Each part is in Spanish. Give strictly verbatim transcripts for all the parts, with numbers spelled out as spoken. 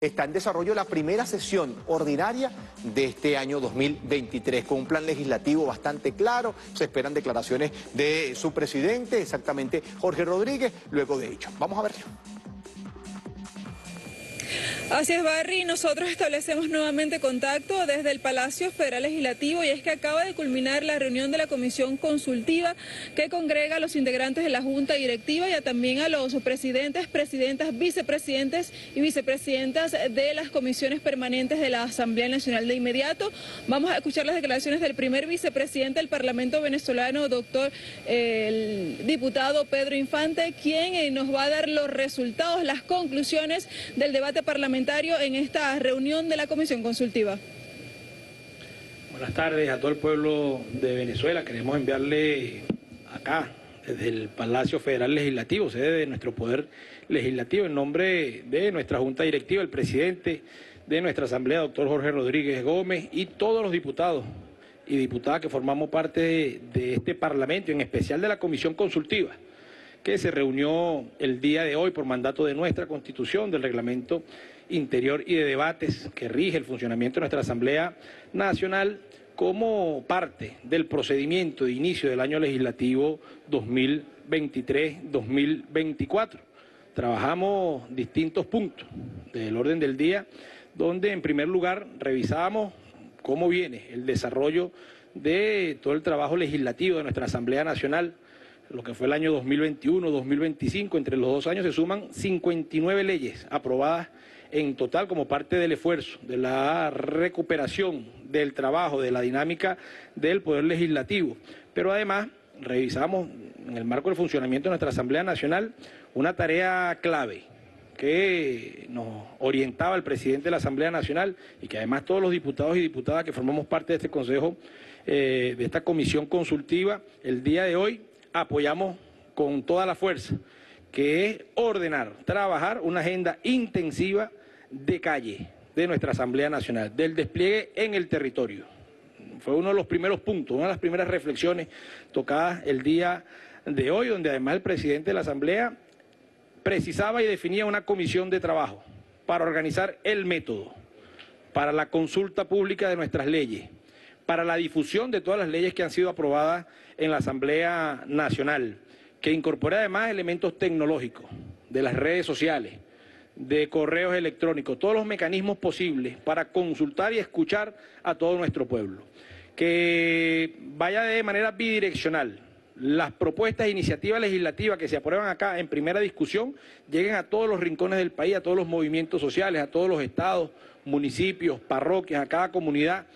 Está en desarrollo la primera sesión ordinaria de este año dos mil veintitrés, con un plan legislativo bastante claro. Se esperan declaraciones de su presidente, exactamente Jorge Rodríguez, luego de ello. Vamos a verlo. Así es, Barry, nosotros establecemos nuevamente contacto desde el Palacio Federal Legislativo, y es que acaba de culminar la reunión de la Comisión Consultiva que congrega a los integrantes de la Junta Directiva y a también a los presidentes, presidentas, vicepresidentes y vicepresidentas de las comisiones permanentes de la Asamblea Nacional. De inmediato vamos a escuchar las declaraciones del primer vicepresidente del Parlamento venezolano, doctor eh, el diputado Pedro Infante, quien eh, nos va a dar los resultados, las conclusiones del debate parlamentario en esta reunión de la Comisión Consultiva. Buenas tardes a todo el pueblo de Venezuela. Queremos enviarle acá, desde el Palacio Federal Legislativo, sede de nuestro Poder Legislativo, en nombre de nuestra Junta Directiva, el presidente de nuestra Asamblea, doctor Jorge Rodríguez Gómez, y todos los diputados y diputadas que formamos parte de, de este Parlamento, en especial de la Comisión Consultiva, que se reunió el día de hoy por mandato de nuestra Constitución, del Reglamento Interior y de Debates que rige el funcionamiento de nuestra Asamblea Nacional, como parte del procedimiento de inicio del año legislativo dos mil veintitrés dos mil veinticuatro. Trabajamos distintos puntos del orden del día, donde en primer lugar revisábamos cómo viene el desarrollo de todo el trabajo legislativo de nuestra Asamblea Nacional. Lo que fue el año dos mil veintiuno dos mil veinticinco, entre los dos años se suman cincuenta y nueve leyes aprobadas en total, como parte del esfuerzo de la recuperación del trabajo, de la dinámica del Poder Legislativo. Pero además revisamos, en el marco del funcionamiento de nuestra Asamblea Nacional, una tarea clave que nos orientaba el presidente de la Asamblea Nacional, y que además todos los diputados y diputadas que formamos parte de este Consejo, eh, de esta Comisión Consultiva, el día de hoy apoyamos con toda la fuerza, que es ordenar, trabajar una agenda intensiva de calle de nuestra Asamblea Nacional, del despliegue en el territorio. Fue uno de los primeros puntos, una de las primeras reflexiones tocadas el día de hoy, donde además el presidente de la Asamblea precisaba y definía una comisión de trabajo para organizar el método, para la consulta pública de nuestras leyes, para la difusión de todas las leyes que han sido aprobadas en la Asamblea Nacional, que incorpora además elementos tecnológicos, de las redes sociales, de correos electrónicos, todos los mecanismos posibles para consultar y escuchar a todo nuestro pueblo. Que vaya de manera bidireccional. Las propuestas e iniciativas legislativas que se aprueban acá en primera discusión lleguen a todos los rincones del país, a todos los movimientos sociales, a todos los estados, municipios, parroquias, a cada comunidad,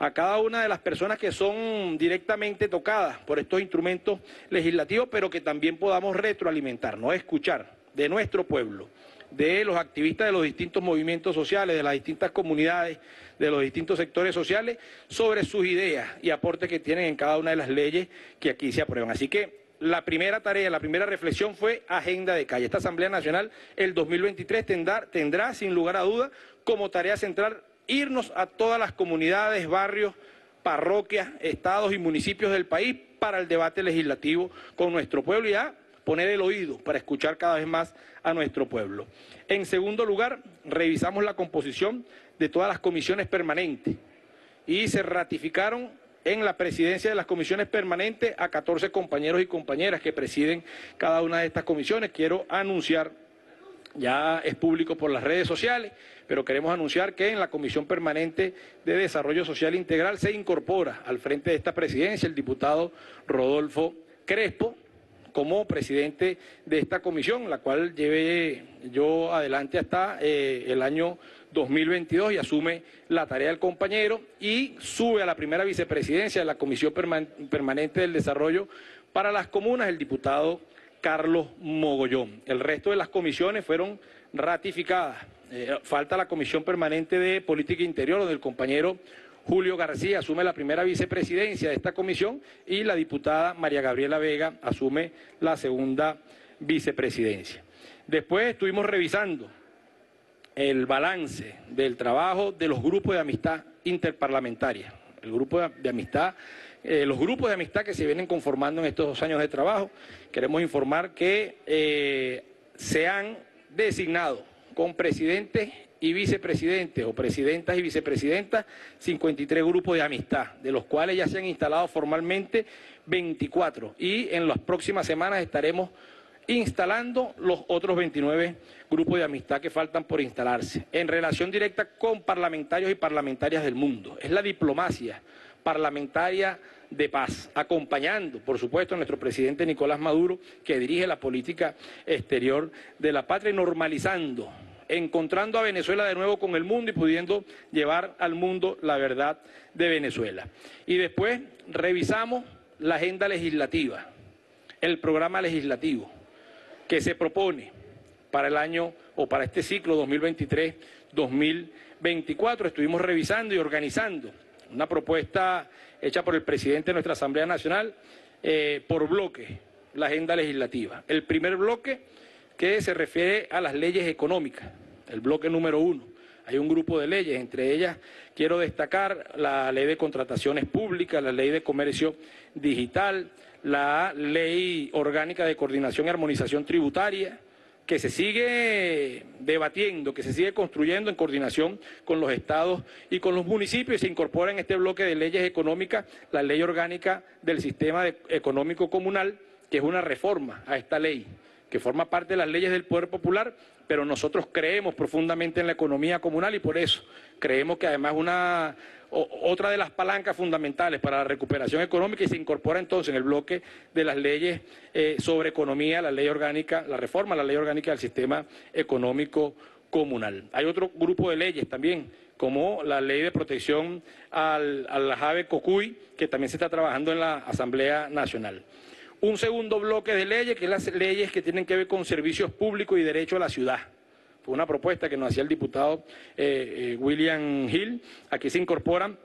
a cada una de las personas que son directamente tocadas por estos instrumentos legislativos, pero que también podamos retroalimentarnos, escuchar de nuestro pueblo, de los activistas de los distintos movimientos sociales, de las distintas comunidades, de los distintos sectores sociales, sobre sus ideas y aportes que tienen en cada una de las leyes que aquí se aprueban. Así que la primera tarea, la primera reflexión fue agenda de calle. Esta Asamblea Nacional, el dos mil veintitrés, tendrá, tendrá sin lugar a duda como tarea central irnos a todas las comunidades, barrios, parroquias, estados y municipios del país para el debate legislativo con nuestro pueblo, y a poner el oído para escuchar cada vez más a nuestro pueblo. En segundo lugar, revisamos la composición de todas las comisiones permanentes, y se ratificaron en la presidencia de las comisiones permanentes a catorce compañeros y compañeras que presiden cada una de estas comisiones. Quiero anunciar, ya es público por las redes sociales, pero queremos anunciar que en la Comisión Permanente de Desarrollo Social Integral se incorpora al frente de esta presidencia el diputado Rodolfo Crespo como presidente de esta comisión, la cual llevé yo adelante hasta eh, el año dos mil veintidós, y asume la tarea del compañero y sube a la primera vicepresidencia de la Comisión Permanente del Desarrollo para las Comunas el diputado Carlos Mogollón. El resto de las comisiones fueron ratificadas. Eh, falta la Comisión Permanente de Política Interior, donde el compañero Julio García asume la primera vicepresidencia de esta comisión y la diputada María Gabriela Vega asume la segunda vicepresidencia. Después estuvimos revisando el balance del trabajo de los grupos de amistad interparlamentaria, el grupo de amistad, eh, los grupos de amistad que se vienen conformando en estos dos años de trabajo. Queremos informar que eh, se han designado con presidentes y vicepresidentes o presidentas y vicepresidentas, cincuenta y tres grupos de amistad, de los cuales ya se han instalado formalmente veinticuatro, y en las próximas semanas estaremos instalando los otros veintinueve grupos de amistad que faltan por instalarse, en relación directa con parlamentarios y parlamentarias del mundo. Es la diplomacia parlamentaria de paz, acompañando, por supuesto, a nuestro presidente Nicolás Maduro, que dirige la política exterior de la patria, normalizando, encontrando a Venezuela de nuevo con el mundo y pudiendo llevar al mundo la verdad de Venezuela. Y después revisamos la agenda legislativa, el programa legislativo que se propone para el año o para este ciclo dos mil veintitrés dos mil veinticuatro. Estuvimos revisando y organizando una propuesta hecha por el presidente de nuestra Asamblea Nacional eh, por bloque, la agenda legislativa. El primer bloque que se refiere a las leyes económicas, el bloque número uno. Hay un grupo de leyes, entre ellas quiero destacar la ley de contrataciones públicas, la ley de comercio digital, la ley orgánica de coordinación y armonización tributaria, que se sigue debatiendo, que se sigue construyendo en coordinación con los estados y con los municipios, y se incorpora en este bloque de leyes económicas la ley orgánica del sistema económico comunal, que es una reforma a esta ley, que forma parte de las leyes del Poder Popular, pero nosotros creemos profundamente en la economía comunal y por eso creemos que además una... otra de las palancas fundamentales para la recuperación económica, y se incorpora entonces en el bloque de las leyes eh, sobre economía, la ley orgánica, la reforma, la ley orgánica del sistema económico comunal. Hay otro grupo de leyes también, como la ley de protección al, a la Jave Cocuy, que también se está trabajando en la Asamblea Nacional. Un segundo bloque de leyes, que es las leyes que tienen que ver con servicios públicos y derecho a la ciudad. Una propuesta que nos hacía el diputado eh, eh, William Hill. Aquí se incorporan,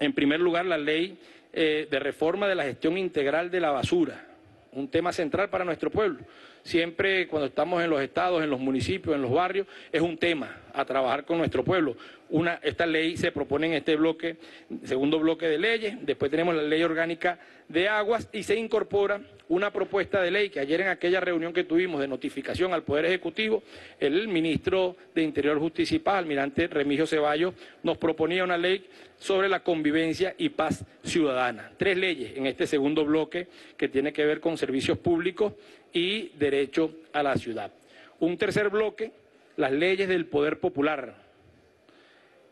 en primer lugar, la ley eh, de reforma de la gestión integral de la basura, un tema central para nuestro pueblo. Siempre cuando estamos en los estados, en los municipios, en los barrios, es un tema a trabajar con nuestro pueblo. Una, esta ley se propone en este bloque, segundo bloque de leyes. Después tenemos la ley orgánica de aguas y se incorpora una propuesta de ley que ayer en aquella reunión que tuvimos de notificación al Poder Ejecutivo, el ministro de Interior, Justicia y Paz, Almirante Remigio Ceballos, nos proponía una ley sobre la convivencia y paz ciudadana. Tres leyes en este segundo bloque que tiene que ver con servicios públicos y derecho a la ciudad. Un tercer bloque, las leyes del Poder Popular.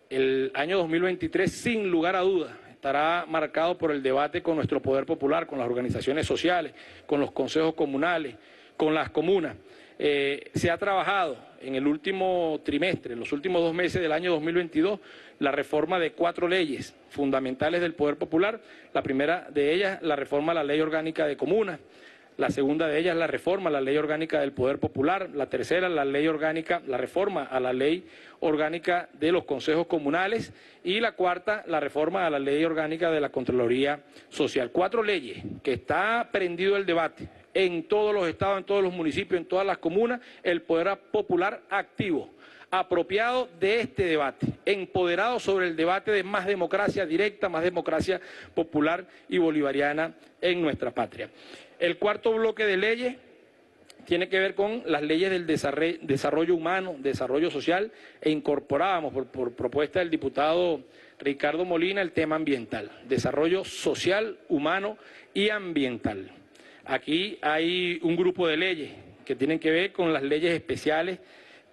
El año dos mil veintitrés, sin lugar a dudas, estará marcado por el debate con nuestro Poder Popular, con las organizaciones sociales, con los consejos comunales, con las comunas. Eh, se ha trabajado en el último trimestre, en los últimos dos meses del año dos mil veintidós, la reforma de cuatro leyes fundamentales del Poder Popular. La primera de ellas, la reforma a la Ley Orgánica de Comunas. La segunda de ellas, la reforma a la Ley Orgánica del Poder Popular. La tercera, la ley orgánica, la reforma a la Ley Orgánica de los Consejos Comunales. Y la cuarta, la reforma a la Ley Orgánica de la Contraloría Social. Cuatro leyes que está prendido el debate en todos los estados, en todos los municipios, en todas las comunas, el Poder Popular activo, apropiado de este debate, empoderado sobre el debate de más democracia directa, más democracia popular y bolivariana en nuestra patria. El cuarto bloque de leyes tiene que ver con las leyes del desarrollo humano, desarrollo social, e incorporábamos por, por propuesta del diputado Ricardo Molina el tema ambiental, desarrollo social, humano y ambiental. Aquí hay un grupo de leyes que tienen que ver con las leyes especiales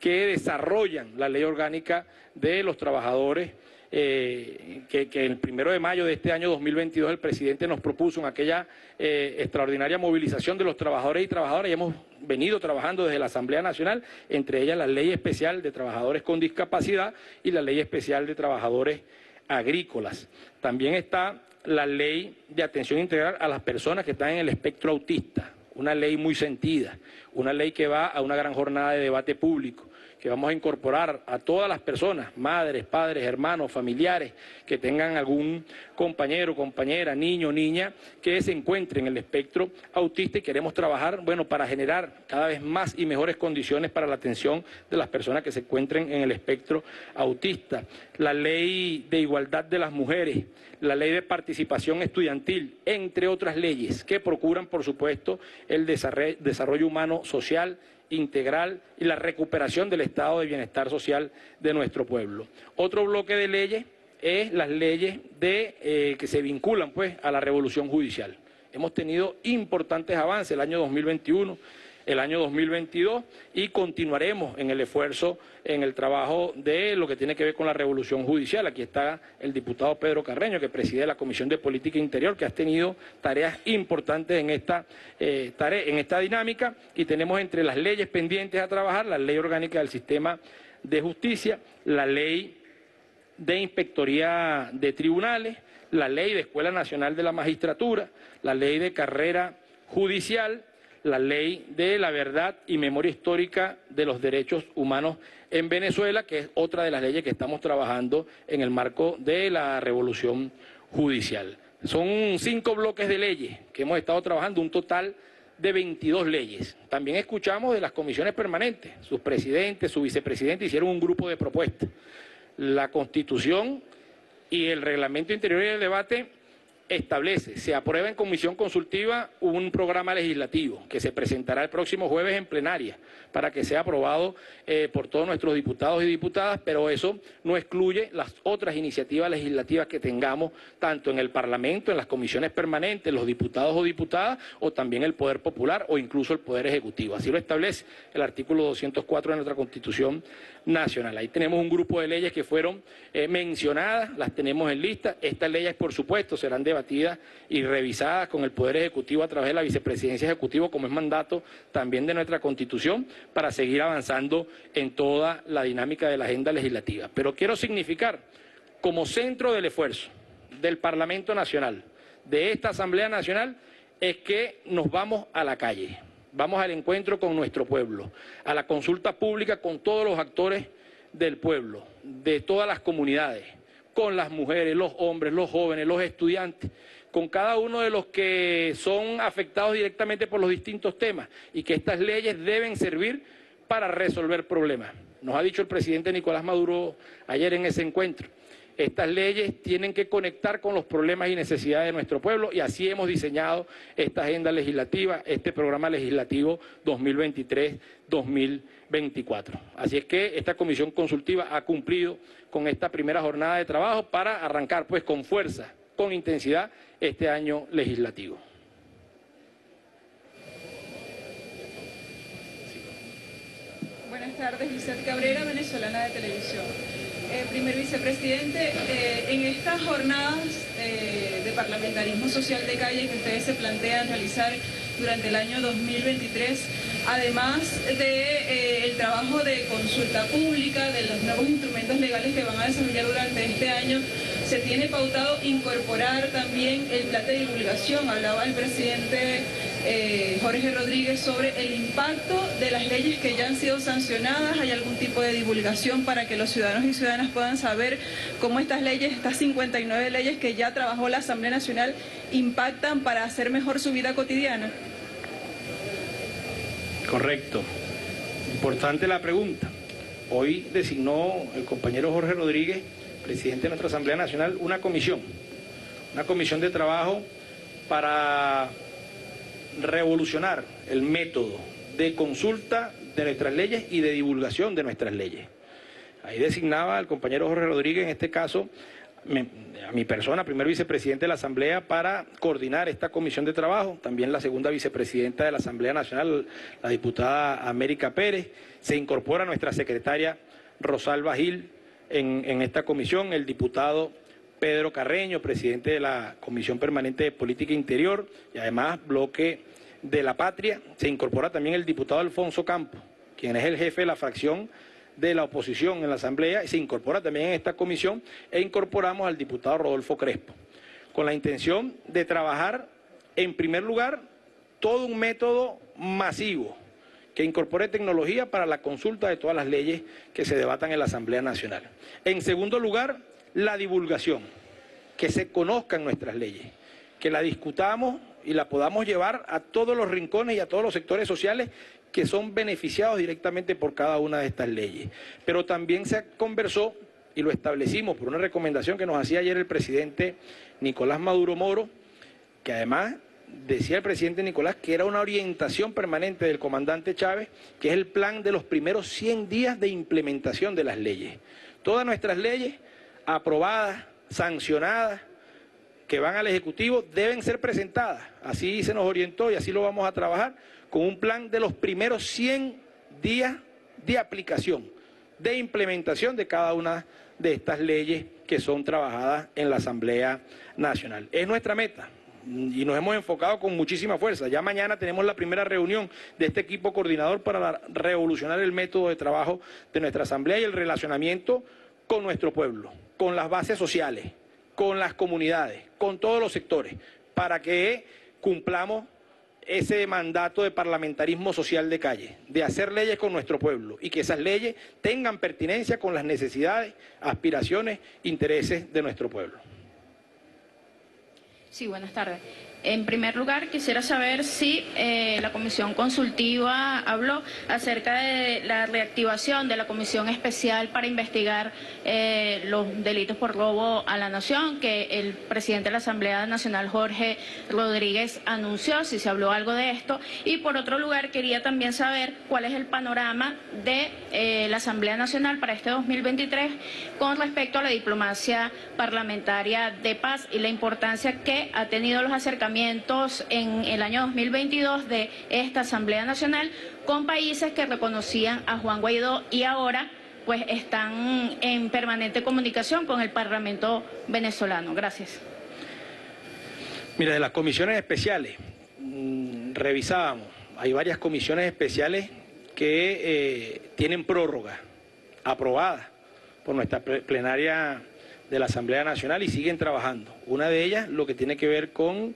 que desarrollan la ley orgánica de los trabajadores, eh, que, que el primero de mayo de este año dos mil veintidós el presidente nos propuso en aquella eh, extraordinaria movilización de los trabajadores y trabajadoras, y hemos venido trabajando desde la Asamblea Nacional, entre ellas la ley especial de trabajadores con discapacidad y la ley especial de trabajadores agrícolas. También está la ley de atención integral a las personas que están en el espectro autista, una ley muy sentida, una ley que va a una gran jornada de debate público, que vamos a incorporar a todas las personas, madres, padres, hermanos, familiares, que tengan algún compañero, compañera, niño, niña, que se encuentre en el espectro autista, y queremos trabajar, bueno, para generar cada vez más y mejores condiciones para la atención de las personas que se encuentren en el espectro autista. La ley de igualdad de las mujeres, la ley de participación estudiantil, entre otras leyes que procuran, por supuesto, el desarrollo humano, social integral y la recuperación del estado de bienestar social de nuestro pueblo. Otro bloque de leyes es las leyes de, eh, que se vinculan pues, a la revolución judicial. Hemos tenido importantes avances el año dos mil veintiuno, el año dos mil veintidós, y continuaremos en el esfuerzo, en el trabajo de lo que tiene que ver con la revolución judicial. Aquí está el diputado Pedro Carreño, que preside la Comisión de Política Interior, que ha tenido tareas importantes en esta, eh, tarea, en esta dinámica, y tenemos entre las leyes pendientes a trabajar la Ley Orgánica del Sistema de Justicia, la Ley de Inspectoría de Tribunales, la Ley de Escuela Nacional de la Magistratura, la Ley de Carrera Judicial, la Ley de la Verdad y Memoria Histórica de los Derechos Humanos en Venezuela, que es otra de las leyes que estamos trabajando en el marco de la revolución judicial. Son cinco bloques de leyes que hemos estado trabajando, un total de veintidós leyes. También escuchamos de las comisiones permanentes, sus presidentes, su vicepresidente hicieron un grupo de propuestas. La Constitución y el Reglamento Interior y el Debate establece, se aprueba en comisión consultiva un programa legislativo que se presentará el próximo jueves en plenaria para que sea aprobado eh, por todos nuestros diputados y diputadas, pero eso no excluye las otras iniciativas legislativas que tengamos tanto en el Parlamento, en las comisiones permanentes, los diputados o diputadas, o también el Poder Popular o incluso el Poder Ejecutivo. Así lo establece el artículo doscientos cuatro de nuestra Constitución Nacional. Ahí tenemos un grupo de leyes que fueron eh, mencionadas, las tenemos en lista. Estas leyes, por supuesto, serán debatidas y revisadas con el Poder Ejecutivo a través de la Vicepresidencia Ejecutiva, como es mandato también de nuestra Constitución, para seguir avanzando en toda la dinámica de la agenda legislativa. Pero quiero significar como centro del esfuerzo del Parlamento Nacional, de esta Asamblea Nacional, es que nos vamos a la calle, vamos al encuentro con nuestro pueblo, a la consulta pública con todos los actores del pueblo, de todas las comunidades, con las mujeres, los hombres, los jóvenes, los estudiantes, con cada uno de los que son afectados directamente por los distintos temas, y que estas leyes deben servir para resolver problemas. Nos ha dicho el presidente Nicolás Maduro ayer en ese encuentro, estas leyes tienen que conectar con los problemas y necesidades de nuestro pueblo, y así hemos diseñado esta agenda legislativa, este programa legislativo dos mil veintitrés dos mil veinticuatro. Así es que esta comisión consultiva ha cumplido con esta primera jornada de trabajo para arrancar pues con fuerza, con intensidad, este año legislativo. Buenas tardes, Giselle Cabrera, Venezolana de Televisión. Eh, primer vicepresidente, eh, en estas jornadas eh, de parlamentarismo social de calle que ustedes se plantean realizar durante el año dos mil veintitrés, además del de, eh, trabajo de consulta pública, de los nuevos instrumentos legales que van a desarrollar durante este año, se tiene pautado incorporar también el plan de divulgación. Hablaba el presidente eh, Jorge Rodríguez sobre el impacto de las leyes que ya han sido sancionadas. ¿Hay algún tipo de divulgación para que los ciudadanos y ciudadanas puedan saber cómo estas leyes, estas cincuenta y nueve leyes que ya trabajó la Asamblea Nacional, impactan para hacer mejor su vida cotidiana? Correcto. Importante la pregunta. Hoy designó el compañero Jorge Rodríguez, presidente de nuestra Asamblea Nacional, una comisión, una comisión de trabajo para revolucionar el método de consulta de nuestras leyes y de divulgación de nuestras leyes. Ahí designaba al compañero Jorge Rodríguez, en este caso, Me, a mi persona, primer vicepresidente de la Asamblea, para coordinar esta comisión de trabajo. También la segunda vicepresidenta de la Asamblea Nacional, la diputada América Pérez. Se incorpora nuestra secretaria Rosalba Gil en, en esta comisión, el diputado Pedro Carreño, presidente de la Comisión Permanente de Política Interior y además bloque de la Patria. Se incorpora también el diputado Alfonso Campo, quien es el jefe de la fracción de la oposición en la Asamblea, y se incorpora también en esta comisión, e incorporamos al diputado Rodolfo Crespo, con la intención de trabajar, en primer lugar, todo un método masivo que incorpore tecnología para la consulta de todas las leyes que se debatan en la Asamblea Nacional. En segundo lugar, la divulgación, que se conozcan nuestras leyes, que la discutamos y la podamos llevar a todos los rincones y a todos los sectores sociales que son beneficiados directamente por cada una de estas leyes. Pero también se conversó, y lo establecimos por una recomendación que nos hacía ayer el presidente Nicolás Maduro Moro, que además decía el presidente Nicolás que era una orientación permanente del comandante Chávez, que es el plan de los primeros cien días de implementación de las leyes. Todas nuestras leyes aprobadas, sancionadas, que van al Ejecutivo, deben ser presentadas. Así se nos orientó y así lo vamos a trabajar, con un plan de los primeros cien días de aplicación, de implementación de cada una de estas leyes que son trabajadas en la Asamblea Nacional. Es nuestra meta y nos hemos enfocado con muchísima fuerza. Ya mañana tenemos la primera reunión de este equipo coordinador para revolucionar el método de trabajo de nuestra Asamblea y el relacionamiento con nuestro pueblo, con las bases sociales, con las comunidades, con todos los sectores, para que cumplamos ese mandato de parlamentarismo social de calle, de hacer leyes con nuestro pueblo y que esas leyes tengan pertinencia con las necesidades, aspiraciones, intereses de nuestro pueblo. Sí, buenas tardes. En primer lugar, quisiera saber si eh, la Comisión Consultiva habló acerca de la reactivación de la Comisión Especial para investigar eh, los delitos por robo a la nación, que el presidente de la Asamblea Nacional, Jorge Rodríguez, anunció, si se habló algo de esto. Y por otro lugar, quería también saber cuál es el panorama de eh, la Asamblea Nacional para este dos mil veintitrés con respecto a la diplomacia parlamentaria de paz y la importancia que ha tenido los acercamientos en el año dos mil veintidós de esta Asamblea Nacional con países que reconocían a Juan Guaidó y ahora pues están en permanente comunicación con el Parlamento venezolano. Gracias. Mira, de las comisiones especiales, mmm, revisábamos, hay varias comisiones especiales que eh, tienen prórroga aprobada por nuestra plenaria de la Asamblea Nacional y siguen trabajando. Una de ellas, lo que tiene que ver con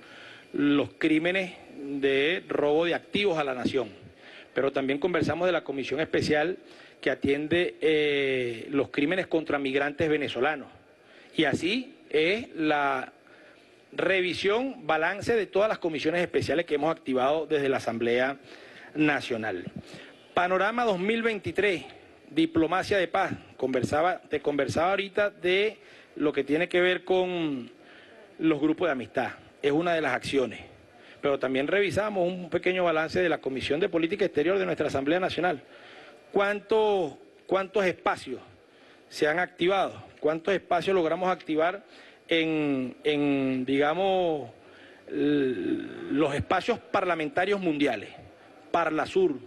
los crímenes de robo de activos a la nación. Pero también conversamos de la Comisión Especial que atiende eh, los crímenes contra migrantes venezolanos. Y así es la revisión, balance de todas las comisiones especiales que hemos activado desde la Asamblea Nacional. Panorama dos mil veintitrés, diplomacia de paz. Conversaba, te conversaba ahorita de lo que tiene que ver con los grupos de amistad. Es una de las acciones, pero también revisamos un pequeño balance de la Comisión de Política Exterior de nuestra Asamblea Nacional. ¿Cuántos, cuántos espacios se han activado? ¿Cuántos espacios logramos activar en, en digamos, los espacios parlamentarios mundiales? ParlaSur,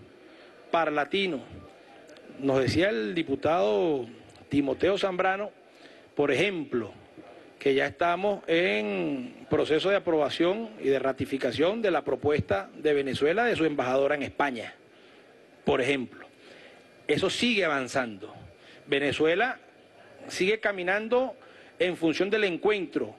Parlatino. Nos decía el diputado Timoteo Zambrano, por ejemplo, que ya estamos en proceso de aprobación y de ratificación de la propuesta de Venezuela de su embajadora en España, por ejemplo. Eso sigue avanzando. Venezuela sigue caminando en función del encuentro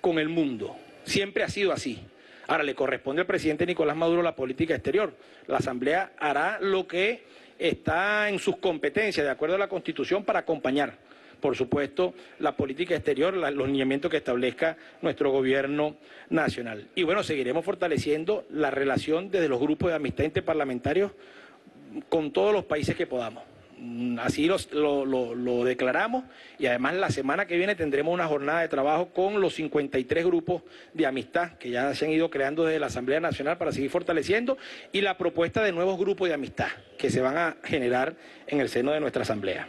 con el mundo. Siempre ha sido así. Ahora le corresponde al presidente Nicolás Maduro la política exterior. La Asamblea hará lo que está en sus competencias, de acuerdo a la Constitución, para acompañar, por supuesto, la política exterior, la, los lineamientos que establezca nuestro gobierno nacional. Y bueno, seguiremos fortaleciendo la relación desde los grupos de amistad interparlamentarios con todos los países que podamos. Así los, lo, lo, lo declaramos y además la semana que viene tendremos una jornada de trabajo con los cincuenta y tres grupos de amistad que ya se han ido creando desde la Asamblea Nacional para seguir fortaleciendo y la propuesta de nuevos grupos de amistad que se van a generar en el seno de nuestra Asamblea.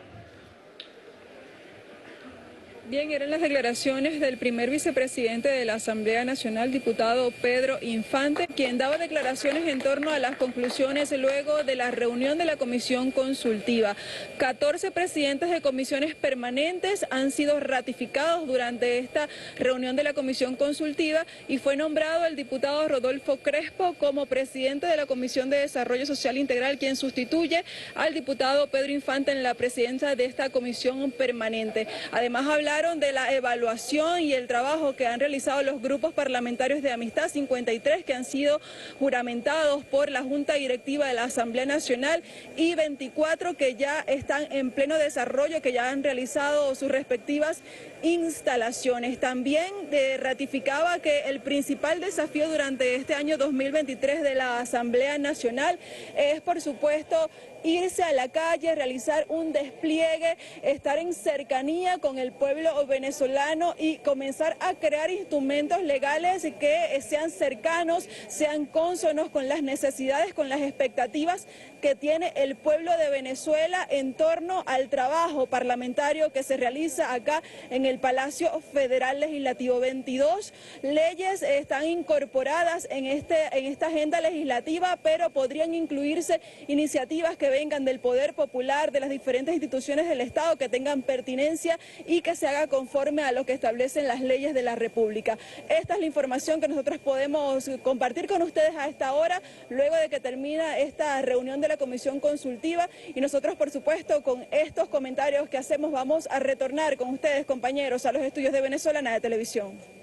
Bien, eran las declaraciones del primer vicepresidente de la Asamblea Nacional, diputado Pedro Infante, quien daba declaraciones en torno a las conclusiones luego de la reunión de la Comisión Consultiva. catorce presidentes de comisiones permanentes han sido ratificados durante esta reunión de la Comisión Consultiva y fue nombrado el diputado Rodolfo Crespo como presidente de la Comisión de Desarrollo Social Integral, quien sustituye al diputado Pedro Infante en la presidencia de esta comisión permanente. Además, habla de la evaluación y el trabajo que han realizado los grupos parlamentarios de amistad, cincuenta y tres que han sido juramentados por la Junta Directiva de la Asamblea Nacional y veinticuatro que ya están en pleno desarrollo, que ya han realizado sus respectivas instalaciones. También eh, ratificaba que el principal desafío durante este año dos mil veintitrés de la Asamblea Nacional es, por supuesto, irse a la calle, realizar un despliegue, estar en cercanía con el pueblo venezolano y comenzar a crear instrumentos legales que sean cercanos, sean cónsonos con las necesidades, con las expectativas que tiene el pueblo de Venezuela en torno al trabajo parlamentario que se realiza acá en el Palacio Federal Legislativo. veintidós leyes están incorporadas en, este, en esta agenda legislativa, pero podrían incluirse iniciativas que vengan del Poder Popular, de las diferentes instituciones del Estado, que tengan pertinencia y que se haga conforme a lo que establecen las leyes de la República. Esta es la información que nosotros podemos compartir con ustedes a esta hora, luego de que termina esta reunión de la Comisión Consultiva, y nosotros, por supuesto, con estos comentarios que hacemos vamos a retornar con ustedes, compañeros, a los estudios de Venezolana de Televisión.